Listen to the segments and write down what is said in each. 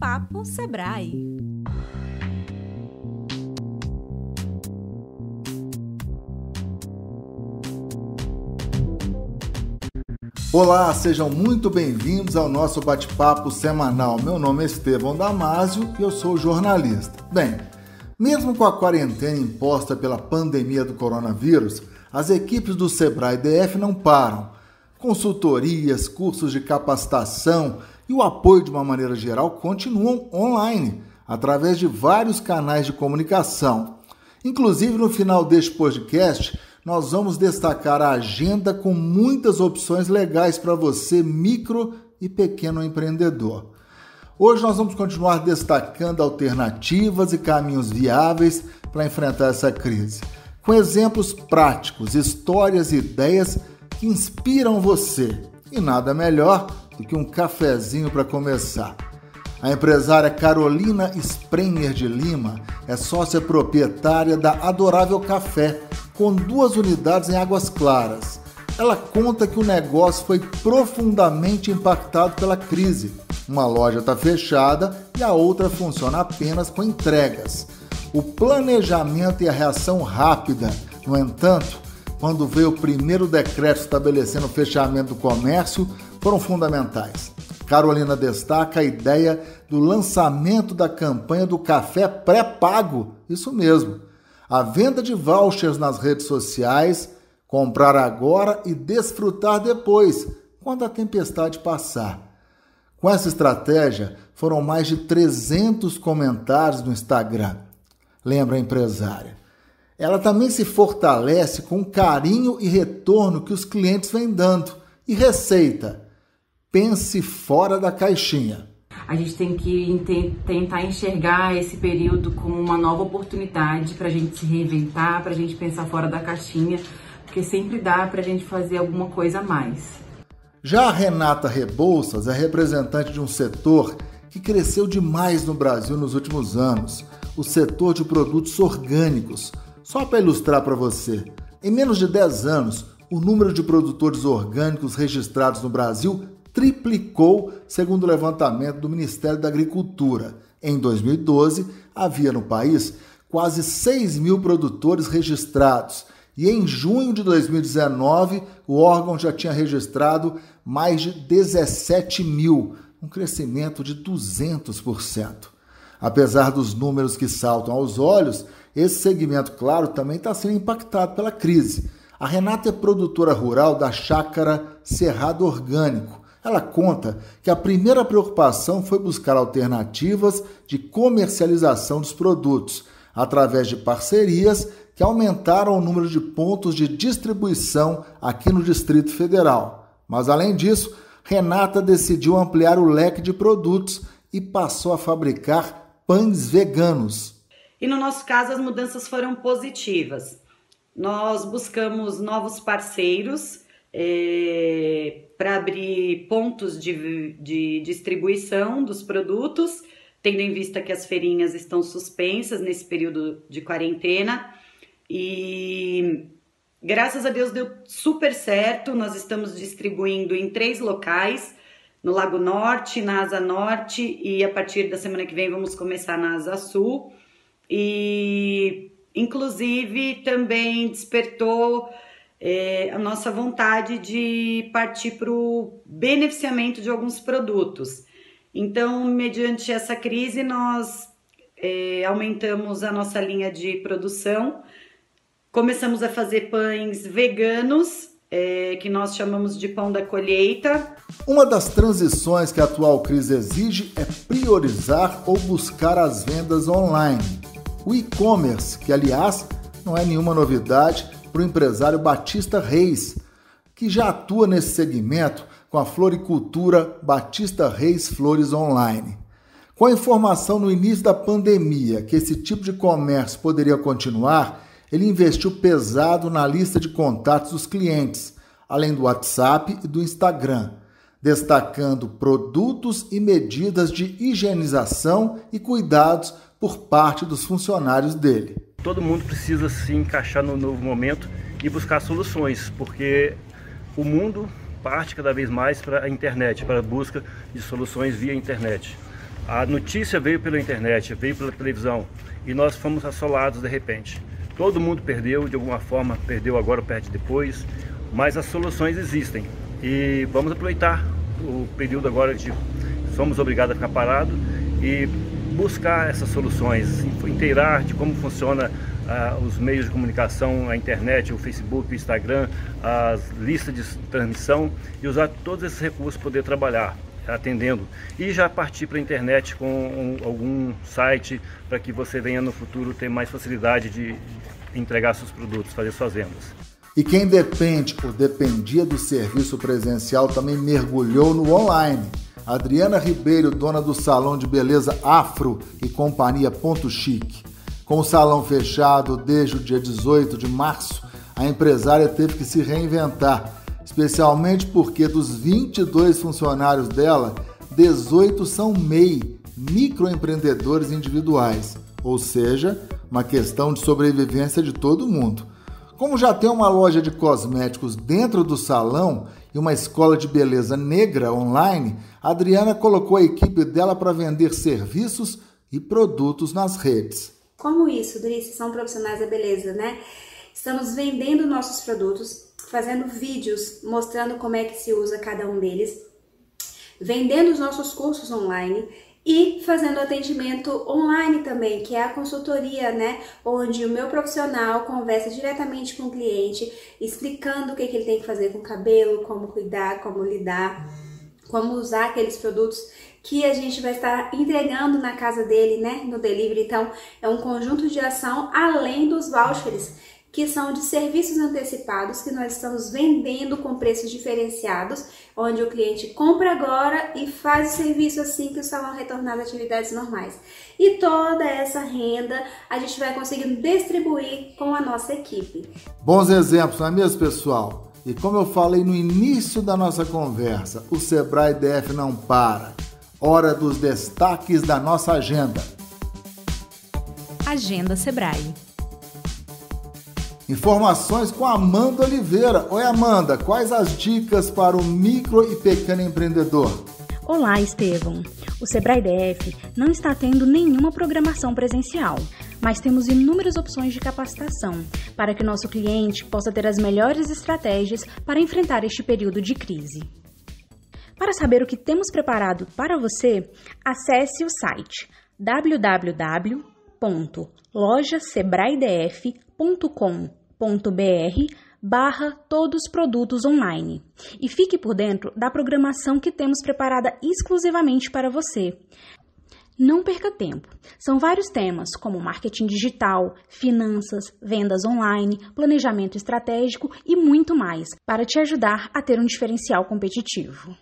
Papo Sebrae. Olá, sejam muito bem-vindos ao nosso bate-papo semanal. Meu nome é Estevão Damásio e eu sou jornalista. Bem, mesmo com a quarentena imposta pela pandemia do coronavírus, as equipes do Sebrae DF não param. Consultorias, cursos de capacitação e o apoio de uma maneira geral continuam online, através de vários canais de comunicação. Inclusive, no final deste podcast, nós vamos destacar a agenda com muitas opções legais para você, micro e pequeno empreendedor. Hoje nós vamos continuar destacando alternativas e caminhos viáveis para enfrentar essa crise, com exemplos práticos, histórias e ideias que inspiram você. E nada melhor do que um cafezinho para começar. A empresária Carolina Sprenger de Lima é sócia proprietária da Adorável Café, com 2 unidades em Águas Claras. Ela conta que o negócio foi profundamente impactado pela crise. Uma loja está fechada e a outra funciona apenas com entregas. O planejamento e a reação rápida, no entanto, quando veio o primeiro decreto estabelecendo o fechamento do comércio, foram fundamentais. Carolina destaca a ideia do lançamento da campanha do café pré-pago, isso mesmo. A venda de vouchers nas redes sociais, comprar agora e desfrutar depois, quando a tempestade passar. Com essa estratégia, foram mais de 300 comentários no Instagram, lembra a empresária. Ela também se fortalece com o carinho e retorno que os clientes vêm dando. E receita, pense fora da caixinha. A gente tem que tentar enxergar esse período como uma nova oportunidade para a gente se reinventar, para a gente pensar fora da caixinha, porque sempre dá para a gente fazer alguma coisa a mais. Já a Renata Rebouças é representante de um setor que cresceu demais no Brasil nos últimos anos, o setor de produtos orgânicos. Só para ilustrar para você, em menos de 10 anos, o número de produtores orgânicos registrados no Brasil triplicou, segundo o levantamento do Ministério da Agricultura. Em 2012, havia no país quase 6.000 produtores registrados e em junho de 2019 o órgão já tinha registrado mais de 17.000, um crescimento de 200%. Apesar dos números que saltam aos olhos, esse segmento, claro, também está sendo impactado pela crise. A Renata é produtora rural da Chácara Cerrado Orgânico. Ela conta que a primeira preocupação foi buscar alternativas de comercialização dos produtos, através de parcerias que aumentaram o número de pontos de distribuição aqui no Distrito Federal. Mas, além disso, Renata decidiu ampliar o leque de produtos e passou a fabricar pães veganos. E, no nosso caso, as mudanças foram positivas. Nós buscamos novos parceiros para abrir pontos de distribuição dos produtos, tendo em vista que as feirinhas estão suspensas nesse período de quarentena. E graças a Deus deu super certo, nós estamos distribuindo em 3 locais, no Lago Norte, na Asa Norte e a partir da semana que vem vamos começar na Asa Sul. E inclusive, também despertou a nossa vontade de partir para o beneficiamento de alguns produtos. Então, mediante essa crise, nós aumentamos a nossa linha de produção. Começamos a fazer pães veganos, que nós chamamos de pão da colheita. Uma das transições que a atual crise exige é priorizar ou buscar as vendas online. O e-commerce, que aliás não é nenhuma novidade para o empresário Batista Reis, que já atua nesse segmento com a floricultura Batista Reis Flores Online. Com a informação no início da pandemia que esse tipo de comércio poderia continuar, ele investiu pesado na lista de contatos dos clientes, além do WhatsApp e do Instagram, destacando produtos e medidas de higienização e cuidados por parte dos funcionários dele. Todo mundo precisa se encaixar no novo momento e buscar soluções, porque o mundo parte cada vez mais para a internet, para a busca de soluções via internet. A notícia veio pela internet, veio pela televisão e nós fomos assolados de repente. Todo mundo perdeu, de alguma forma, perdeu agora, perde depois, mas as soluções existem. E vamos aproveitar o período agora de somos obrigados a ficar parado e buscar essas soluções, inteirar de como funciona os meios de comunicação, a internet, o Facebook, o Instagram, as listas de transmissão e usar todos esses recursos para poder trabalhar atendendo e já partir para a internet com algum site para que você venha no futuro ter mais facilidade de entregar seus produtos, fazer suas vendas. E quem depende ou dependia do serviço presencial também mergulhou no online. Adriana Ribeiro, dona do salão de beleza Afro e Companhia Ponto Chique. Com o salão fechado desde o dia 18 de março, a empresária teve que se reinventar, especialmente porque dos 22 funcionários dela, 18 são MEI, microempreendedores individuais, ou seja, uma questão de sobrevivência de todo mundo. Como já tem uma loja de cosméticos dentro do salão e uma escola de beleza negra online, a Adriana colocou a equipe dela para vender serviços e produtos nas redes. Como isso, Drice, são profissionais da beleza, né? Estamos vendendo nossos produtos, fazendo vídeos mostrando como é que se usa cada um deles, vendendo os nossos cursos online e fazendo atendimento online também, que é a consultoria, né? Onde o meu profissional conversa diretamente com o cliente, explicando o que ele tem que fazer com o cabelo, como cuidar, como lidar, como usar aqueles produtos que a gente vai estar entregando na casa dele, né? No delivery. Então, é um conjunto de ação além dos vouchers, que são de serviços antecipados que nós estamos vendendo com preços diferenciados, onde o cliente compra agora e faz o serviço assim que o salão retornar às atividades normais. E toda essa renda a gente vai conseguindo distribuir com a nossa equipe. Bons exemplos, não é mesmo, pessoal? E como eu falei no início da nossa conversa, o Sebrae DF não para. Hora dos destaques da nossa agenda. Agenda Sebrae. Informações com Amanda Oliveira. Oi, Amanda, quais as dicas para o micro e pequeno empreendedor? Olá, Estevão. O Sebrae DF não está tendo nenhuma programação presencial, mas temos inúmeras opções de capacitação para que nosso cliente possa ter as melhores estratégias para enfrentar este período de crise. Para saber o que temos preparado para você, acesse o site www.lojasebraedf.com.br/todos produtos online e fique por dentro da programação que temos preparada exclusivamente para você. Não perca tempo. São vários temas como marketing digital, finanças, vendas online, planejamento estratégico e muito mais para te ajudar a ter um diferencial competitivo.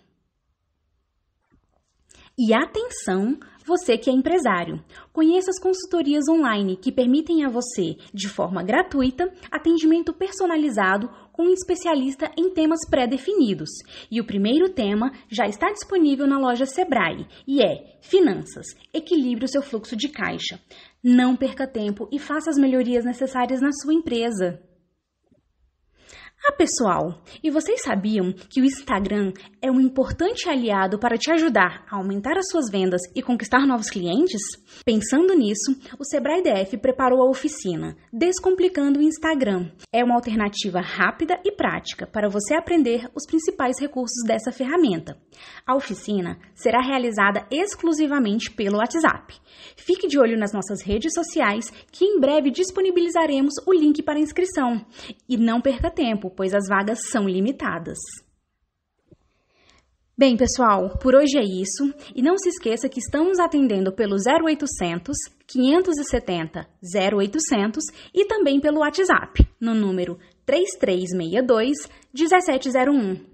E atenção, você que é empresário, conheça as consultorias online que permitem a você, de forma gratuita, atendimento personalizado com um especialista em temas pré-definidos. E o primeiro tema já está disponível na loja Sebrae e é Finanças, equilibre o seu fluxo de caixa. Não perca tempo e faça as melhorias necessárias na sua empresa. Ah, pessoal, e vocês sabiam que o Instagram é um importante aliado para te ajudar a aumentar as suas vendas e conquistar novos clientes? Pensando nisso, o Sebrae DF preparou a oficina Descomplicando o Instagram. É uma alternativa rápida e prática para você aprender os principais recursos dessa ferramenta. A oficina será realizada exclusivamente pelo WhatsApp. Fique de olho nas nossas redes sociais que em breve disponibilizaremos o link para inscrição. E não perca tempo, pois as vagas são limitadas. Bem, pessoal, por hoje é isso. E não se esqueça que estamos atendendo pelo 0800 570 0800 e também pelo WhatsApp, no número 3362 1701.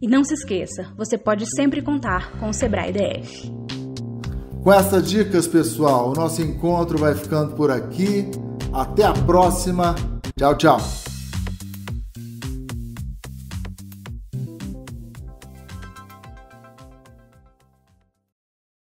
E não se esqueça, você pode sempre contar com o Sebrae DF. Com essas dicas, pessoal, o nosso encontro vai ficando por aqui. Até a próxima. Tchau, tchau.